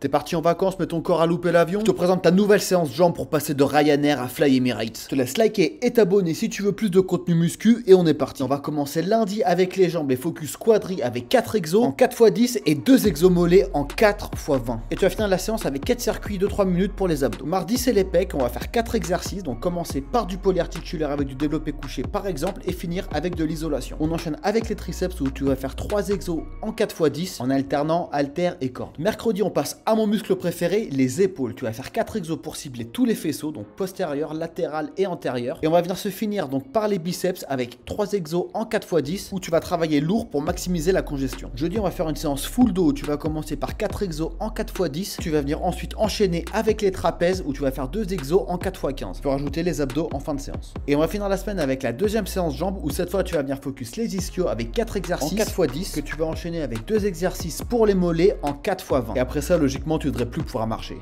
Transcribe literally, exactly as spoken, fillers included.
T'es parti en vacances mais ton corps a loupé l'avion? Je te présente ta nouvelle séance jambes pour passer de Ryanair à Fly Emirates. Je te laisse liker et t'abonner si tu veux plus de contenu muscu et on est parti. On va commencer lundi avec les jambes et focus quadri avec quatre exos en quatre fois dix et deux exos mollets en quatre fois vingt. Et tu vas finir la séance avec quatre circuits de trois minutes pour les abdos. Mardi c'est les pecs, on va faire quatre exercices, donc commencer par du polyarticulaire avec du développé couché par exemple et finir avec de l'isolation. On enchaîne avec les triceps où tu vas faire trois exos en quatre fois dix en alternant haltères et cordes. Mercredi on passe à mon muscle préféré, les épaules. Tu vas faire quatre exos pour cibler tous les faisceaux, donc postérieur, latéral et antérieur. Et on va venir se finir donc par les biceps avec trois exos en quatre fois dix où tu vas travailler lourd pour maximiser la congestion. Jeudi on va faire une séance full dos où tu vas commencer par quatre exos en quatre fois dix. Tu vas venir ensuite enchaîner avec les trapèzes où tu vas faire deux exos en quatre fois quinze pour ajouter les abdos en fin de séance. Et on va finir la semaine avec la deuxième séance jambes où cette fois tu vas venir focus les ischios avec quatre exercices en quatre fois dix que tu vas enchaîner avec deux exercices pour les mollets en quatre fois vingt. Et après ça logiquement tu devrais plus pouvoir marcher.